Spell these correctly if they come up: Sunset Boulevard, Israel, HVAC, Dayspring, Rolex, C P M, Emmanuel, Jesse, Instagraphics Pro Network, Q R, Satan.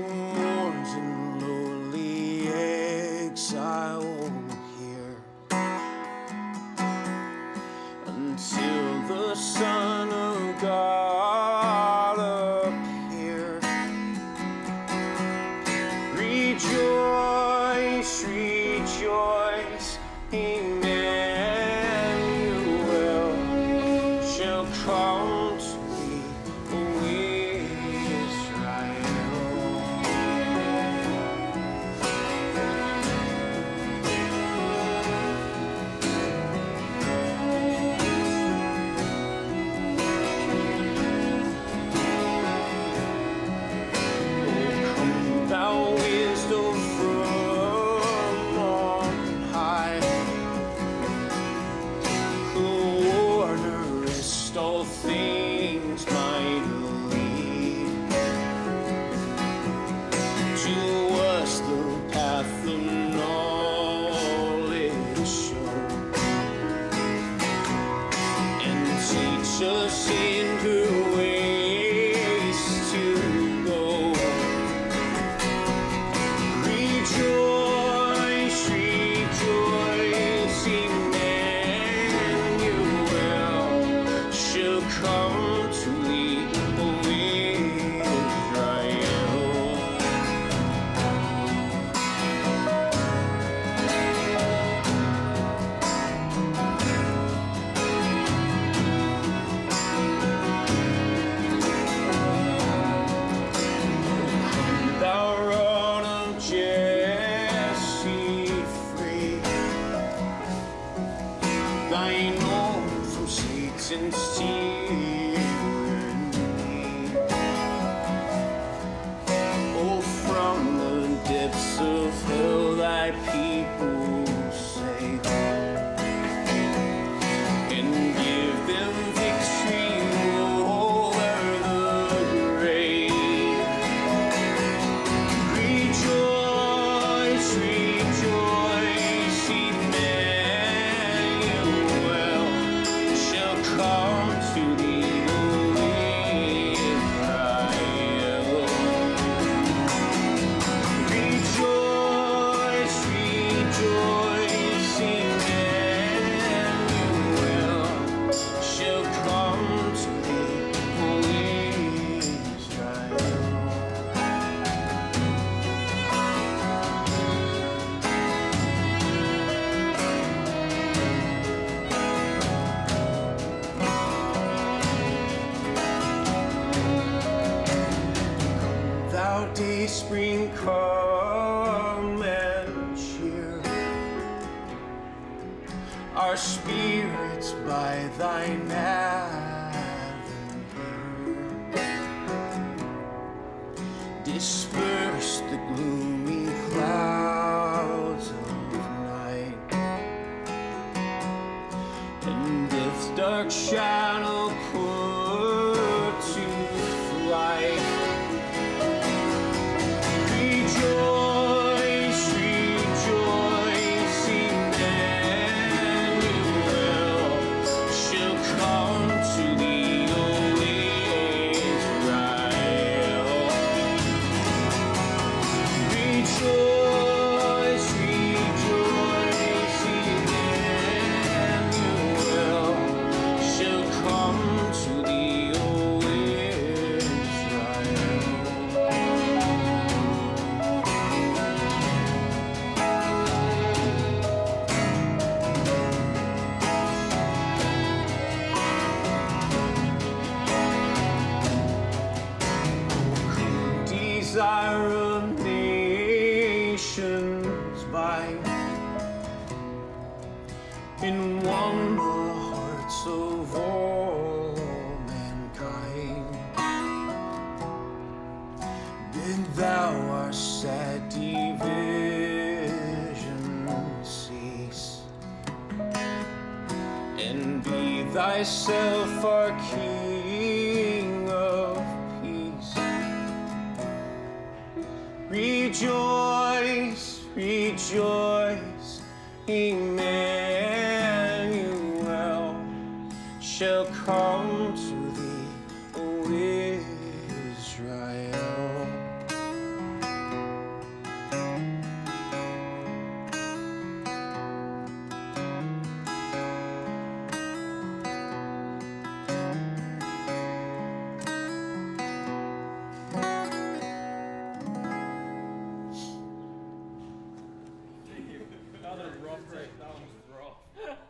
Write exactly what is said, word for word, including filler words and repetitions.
mourns in lonely exile here until the Son of God appear. Rejoice, rejoice, Emmanuel shall come to thee, O Israel. All things mightily to us the path of knowledge show, and teach us in her ways to go. Rejoice, rejoice, Emmanuel shall come to thee, O Israel. Come thou root of Jesse free, thine own from Satan's tyranny. Oh, from the depths of hell thy people save, and give them victory over the grave. Rejoice, rejoice, Emmanuel shall come to thee, O Israel. Rejoice, rejoice, Emmanuel shall come to thee, O Israel. Thou Dayspring, come and cheer our spirits by thy advent. Disperse the gloomy clouds of night, and death's dark shadow put to flight. Rejoice, rejoice, Emmanuel shall come to thee, O Israel. Rejoice, rejoice, Emmanuel shall come to thee, O Israel. Desire of nations by in one the hearts of all mankind, bid thou our sad division cease, and be thyself our King of peace. Rejoice, rejoice, Emmanuel shall come to thee, O Israel. was rough. That one was rough.